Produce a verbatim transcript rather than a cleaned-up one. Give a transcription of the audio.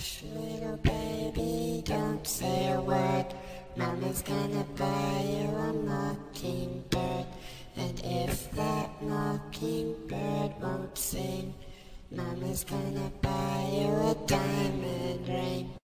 Hush, little baby, don't say a word. Mama's gonna buy you a mockingbird. And if that mockingbird won't sing, Mama's gonna buy you a dime.